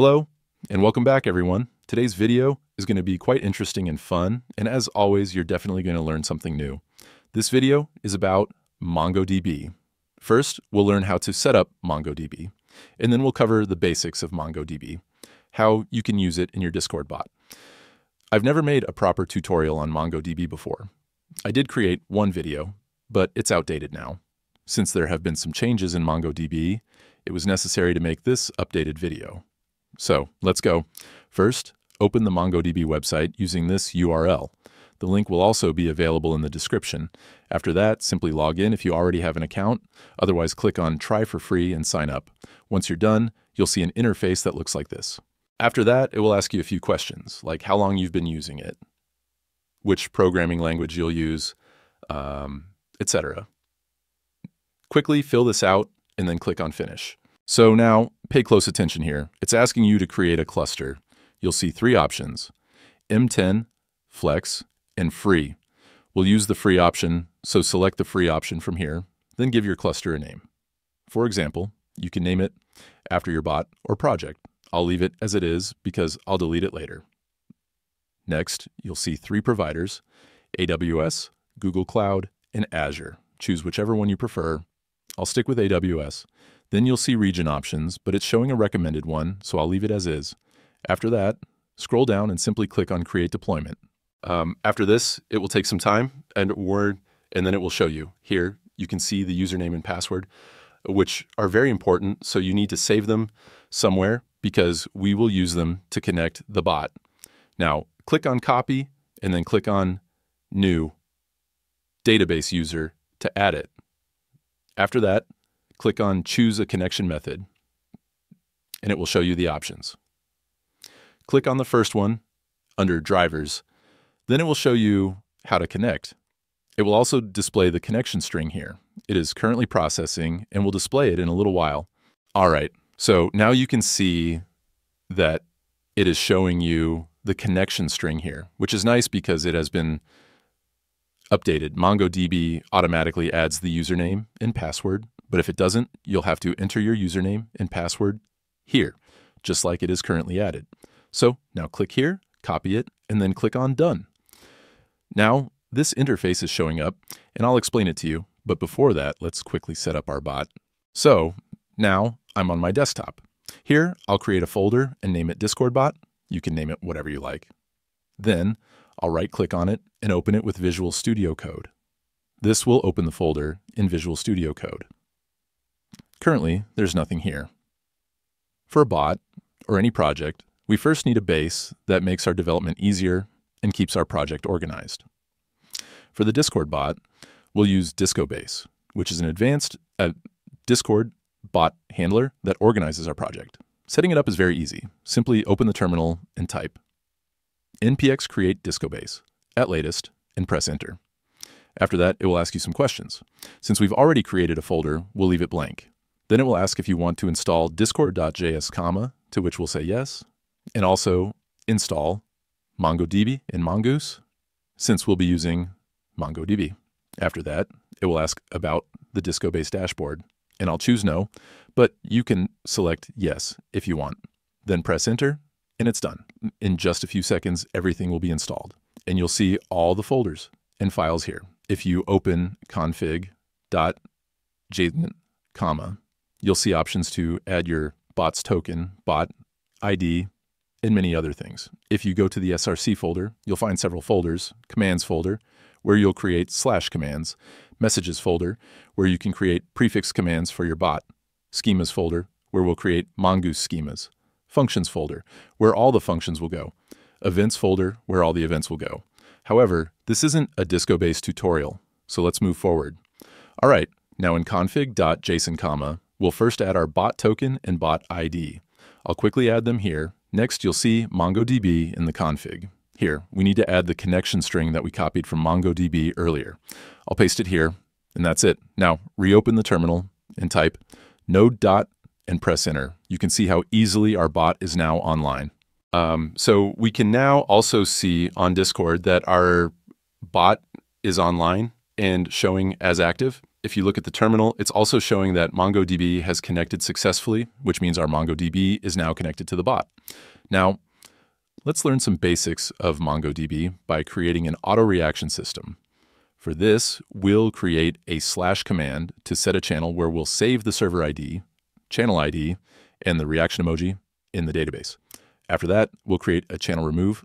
Hello, and welcome back, everyone. Today's video is going to be quite interesting and fun, and as always, you're definitely going to learn something new. This video is about MongoDB. First, we'll learn how to set up MongoDB, and then we'll cover the basics of MongoDB, how you can use it in your Discord bot. I've never made a proper tutorial on MongoDB before. I did create one video, but it's outdated now. Since there have been some changes in MongoDB, it was necessary to make this updated video. So let's go. First, open the MongoDB website using this URL. The link will also be available in the description. After that, simply log in if you already have an account. Otherwise, click on Try for Free and sign up. Once you're done, you'll see an interface that looks like this. After that, it will ask you a few questions, like how long you've been using it, which programming language you'll use, etc. Quickly fill this out and then click on Finish. So now, pay close attention here. It's asking you to create a cluster. You'll see three options: M10, Flex, and Free. We'll use the free option, so select the free option from here, then give your cluster a name. For example, you can name it after your bot or project. I'll leave it as it is because I'll delete it later. Next, you'll see three providers: AWS, Google Cloud, and Azure. Choose whichever one you prefer. I'll stick with AWS. Then you'll see region options, but it's showing a recommended one, so I'll leave it as is. After that, scroll down and simply click on Create Deployment. After this, it will take some time and then it will show you. Here, you can see the username and password, which are very important, so you need to save them somewhere because we will use them to connect the bot. Now, click on Copy and then click on New Database User to add it. After that, click on Choose a Connection Method, and it will show you the options. Click on the first one under Drivers. Then it will show you how to connect. It will also display the connection string here. It is currently processing and will display it in a little while. All right, so now you can see that it is showing you the connection string here, which is nice because it has been updated. MongoDB automatically adds the username and password, but if it doesn't, you'll have to enter your username and password here, just like it is currently added. So now click here, copy it, and then click on Done. Now this interface is showing up, and I'll explain it to you, but before that, let's quickly set up our bot. So now I'm on my desktop. Here, I'll create a folder and name it Discord Bot. You can name it whatever you like. Then I'll right-click on it and open it with Visual Studio Code. This will open the folder in Visual Studio Code. Currently, there's nothing here. For a bot or any project, we first need a base that makes our development easier and keeps our project organized. For the Discord bot, we'll use DiscoBase, which is an advanced Discord bot handler that organizes our project. Setting it up is very easy. Simply open the terminal and type npx create discobase at latest and press enter. After that, it will ask you some questions. Since we've already created a folder, we'll leave it blank. Then it will ask if you want to install discord.js, to which we'll say yes, and also install MongoDB and Mongoose, since we'll be using MongoDB. After that, it will ask about the DiscoBase dashboard, and I'll choose no, but you can select yes if you want. Then press enter, and it's done. In just a few seconds, everything will be installed, and you'll see all the folders and files here. If you open config.json, you'll see options to add your bot's token, bot, ID, and many other things. If you go to the SRC folder, you'll find several folders: commands folder, where you'll create /commands, messages folder, where you can create prefix commands for your bot, schemas folder, where we'll create Mongoose schemas, functions folder, where all the functions will go, events folder, where all the events will go. However, this isn't a DiscoBase tutorial, so let's move forward. All right. Now in config.json, we'll first add our bot token and bot ID. I'll quickly add them here. Next, you'll see MongoDB in the config. Here, we need to add the connection string that we copied from MongoDB earlier. I'll paste it here, and that's it. Now, reopen the terminal and type node dot and press enter. You can see how easily our bot is now online. So we can now also see on Discord that our bot is online and showing as active. If you look at the terminal, it's also showing that MongoDB has connected successfully, which means our MongoDB is now connected to the bot. Now, let's learn some basics of MongoDB by creating an auto-reaction system. For this, we'll create a / command to set a channel where we'll save the server ID, channel ID, and the reaction emoji in the database. After that, we'll create a channel remove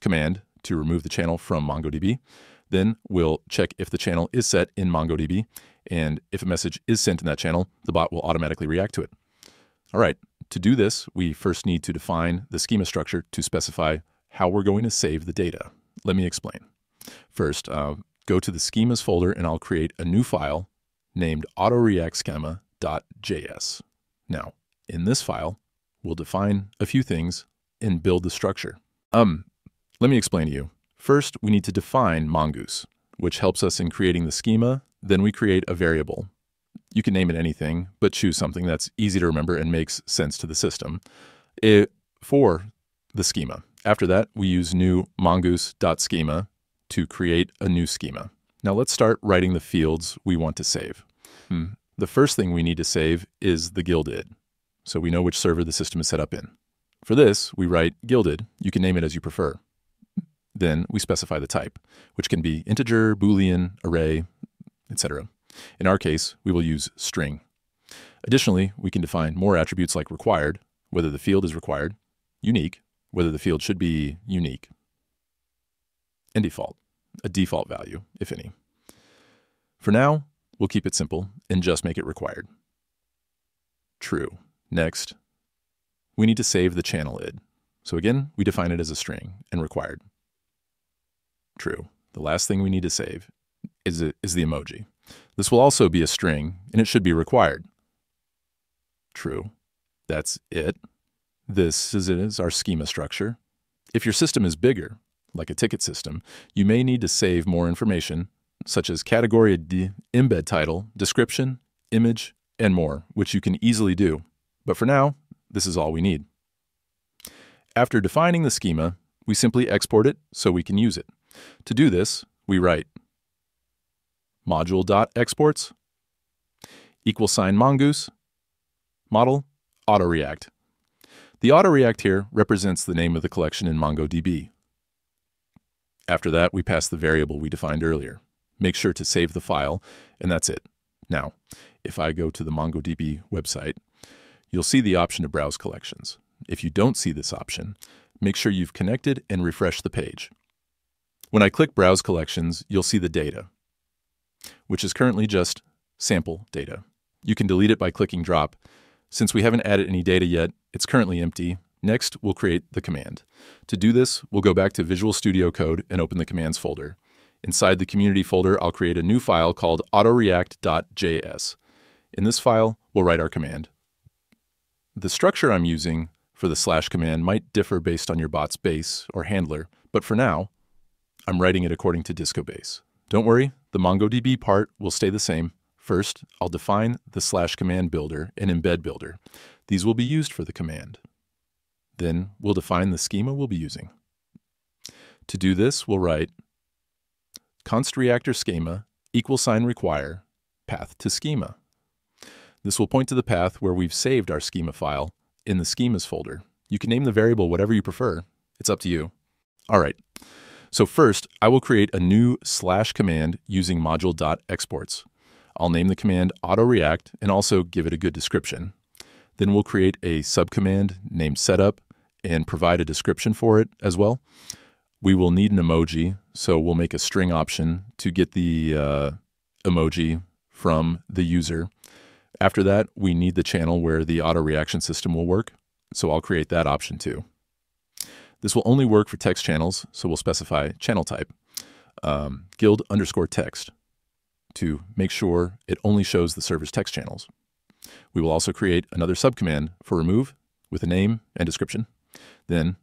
command to remove the channel from MongoDB. Then we'll check if the channel is set in MongoDB, and if a message is sent in that channel, the bot will automatically react to it. All right, to do this, we first need to define the schema structure to specify how we're going to save the data. Let me explain. First, go to the schemas folder and I'll create a new file named autoreactschema.js. Now, in this file, we'll define a few things and build the structure. Let me explain to you. First, we need to define Mongoose, which helps us in creating the schema. Then we create a variable. You can name it anything, but choose something that's easy to remember and makes sense to the system for the schema. After that, we use new mongoose.schema to create a new schema. Now let's start writing the fields we want to save. The first thing we need to save is the gilded, so we know which server the system is set up in. For this, we write gilded. You can name it as you prefer. Then we specify the type, which can be integer, Boolean, array, etc. In our case, we will use string. Additionally, we can define more attributes like required, whether the field is required, unique, whether the field should be unique, and default, a default value, if any. For now, we'll keep it simple and just make it required. True. Next, we need to save the channel id. So again, we define it as a string and required. True. The last thing we need to save is the emoji. This will also be a string, and it should be required. True. That's it. This is our schema structure. If your system is bigger, like a ticket system, you may need to save more information, such as category ID, embed title, description, image, and more, which you can easily do. But for now, this is all we need. After defining the schema, we simply export it so we can use it. To do this, we write module.exports > mongoose model autoreact. The autoreact here represents the name of the collection in MongoDB. After that, we pass the variable we defined earlier. Make sure to save the file, and that's it. Now, if I go to the MongoDB website, you'll see the option to browse collections. If you don't see this option, make sure you've connected and refreshed the page. When I click Browse Collections, you'll see the data, which is currently just sample data. You can delete it by clicking drop. Since we haven't added any data yet, it's currently empty. Next, we'll create the command. To do this, we'll go back to Visual Studio Code and open the commands folder. Inside the community folder, I'll create a new file called autoreact.js. In this file, we'll write our command. The structure I'm using for the / command might differ based on your bot's base or handler, but for now, I'm writing it according to DiscoBase. Don't worry, the MongoDB part will stay the same. First, I'll define the / command builder and embed builder. These will be used for the command. Then we'll define the schema we'll be using. To do this, we'll write const reactor schema > require path to schema. This will point to the path where we've saved our schema file in the schemas folder. You can name the variable whatever you prefer. It's up to you. All right. So first, I will create a new / command using module.exports. I'll name the command autoreact and also give it a good description. Then we'll create a subcommand named setup and provide a description for it as well. We will need an emoji, so we'll make a string option to get the emoji from the user. After that, we need the channel where the auto reaction system will work, so I'll create that option too. This will only work for text channels, so we'll specify channel type, guild _text, to make sure it only shows the server's text channels. We will also create another subcommand for remove with a name and description. Then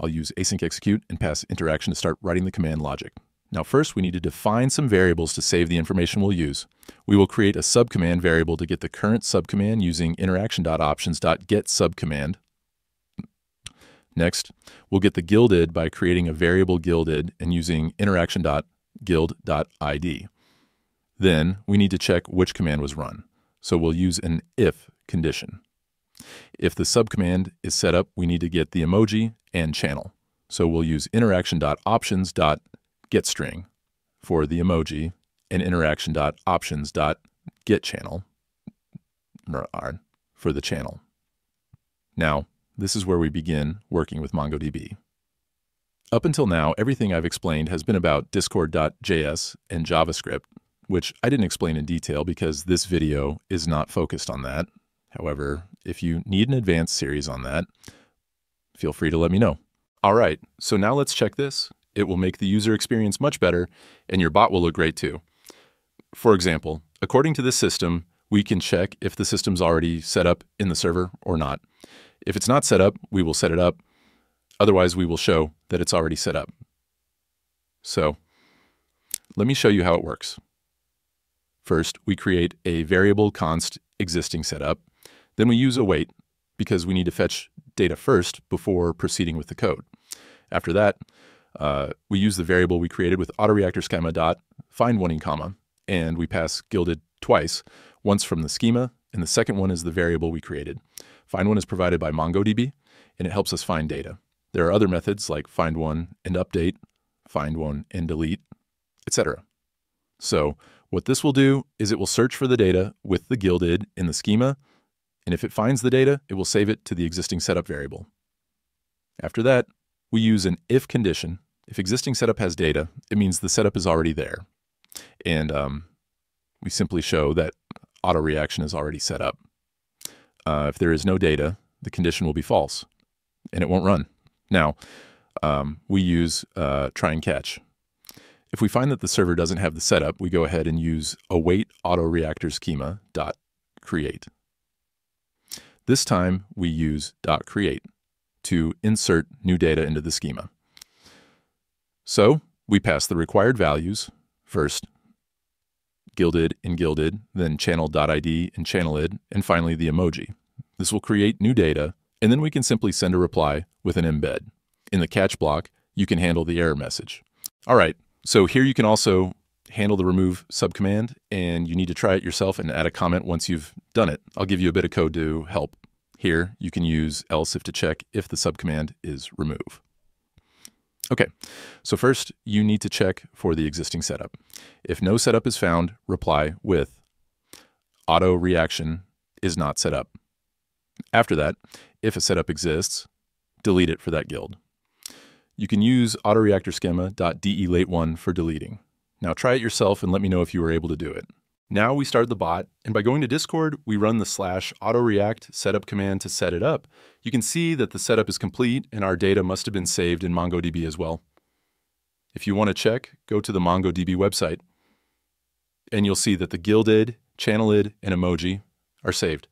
I'll use async execute and pass interaction to start writing the command logic. Now first, we need to define some variables to save the information we'll use. We will create a subcommand variable to get the current subcommand using interaction.options.getSubcommand. Next, we'll get the gilded by creating a variable gilded and using interaction.guild.id. Then we need to check which command was run. So we'll use an if condition. If the subcommand is set up, we need to get the emoji and channel. So we'll use interaction.options.getString for the emoji and interaction.options.getChannel for the channel. Now, this is where we begin working with MongoDB. Up until now, everything I've explained has been about discord.js and JavaScript, which I didn't explain in detail because this video is not focused on that. However, if you need an advanced series on that, feel free to let me know. All right, so now let's check this. It will make the user experience much better, and your bot will look great too. For example, according to this system, we can check if the system's already set up in the server or not. If it's not set up, we will set it up. Otherwise, we will show that it's already set up. So let me show you how it works. First, we create a variable const existing setup. Then we use await because we need to fetch data first before proceeding with the code. After that, we use the variable we created with autoreactor schema dot find one in comma, and we pass gilded twice, once from the schema, and the second one is the variable we created. Find one is provided by MongoDB, and it helps us find data. There are other methods like find one and update, find one and delete, etc. So what this will do is it will search for the data with the gilded in the schema, and if it finds the data, it will save it to the existing setup variable. After that, we use an if condition. If existing setup has data, it means the setup is already there. And we simply show that auto reaction is already set up. If there is no data, the condition will be false and it won't run. Now, we use try and catch. If we find that the server doesn't have the setup, we go ahead and use await autoreactor schema dot create. This time we use .create to insert new data into the schema. So we pass the required values first, gilded and gilded, then channel.id and channelid, and finally the emoji. This will create new data, and then we can simply send a reply with an embed. In the catch block, you can handle the error message. All right, so here you can also handle the remove subcommand, and you need to try it yourself and add a comment once you've done it. I'll give you a bit of code to help. Here, you can use else if to check if the subcommand is remove. Okay, so first you need to check for the existing setup. If no setup is found, reply with auto reaction is not set up. After that, if a setup exists, delete it for that guild. You can use autoreactor schema.delete1 for deleting. Now try it yourself and let me know if you were able to do it. Now we start the bot, and by going to Discord, we run the /autoreact setup command to set it up. You can see that the setup is complete and our data must have been saved in MongoDB as well. If you want to check, go to the MongoDB website and you'll see that the gilded, channelid, and emoji are saved.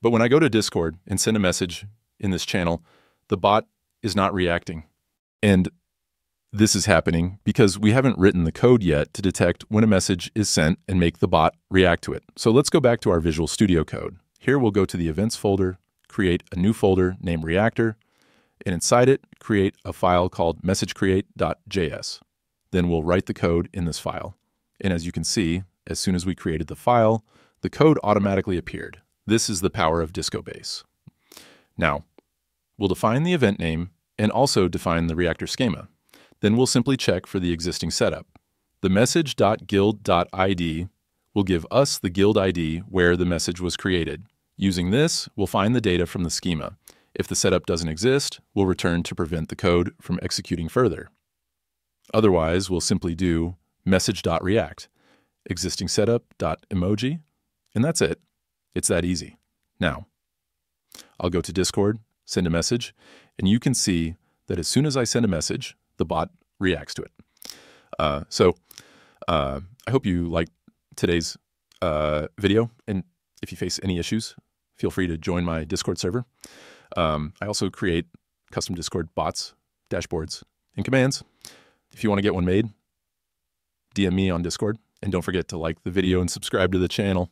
But when I go to Discord and send a message in this channel, the bot is not reacting. And this is happening because we haven't written the code yet to detect when a message is sent and make the bot react to it. So let's go back to our Visual Studio Code. Here we'll go to the events folder, create a new folder named Reactor, and inside it, create a file called messagecreate.js. Then we'll write the code in this file. And as you can see, as soon as we created the file, the code automatically appeared. This is the power of DiscoBase. Now, we'll define the event name and also define the Reactor schema. Then we'll simply check for the existing setup. The message.guild.id will give us the guild ID where the message was created. Using this, we'll find the data from the schema. If the setup doesn't exist, we'll return to prevent the code from executing further. Otherwise, we'll simply do message.react, existing setup.emoji, and that's it. It's that easy. Now, I'll go to Discord, send a message, and you can see that as soon as I send a message, the bot reacts to it. So I hope you liked today's video. And if you face any issues, feel free to join my Discord server. I also create custom Discord bots, dashboards, and commands. If you want to get one made, DM me on Discord. And don't forget to like the video and subscribe to the channel.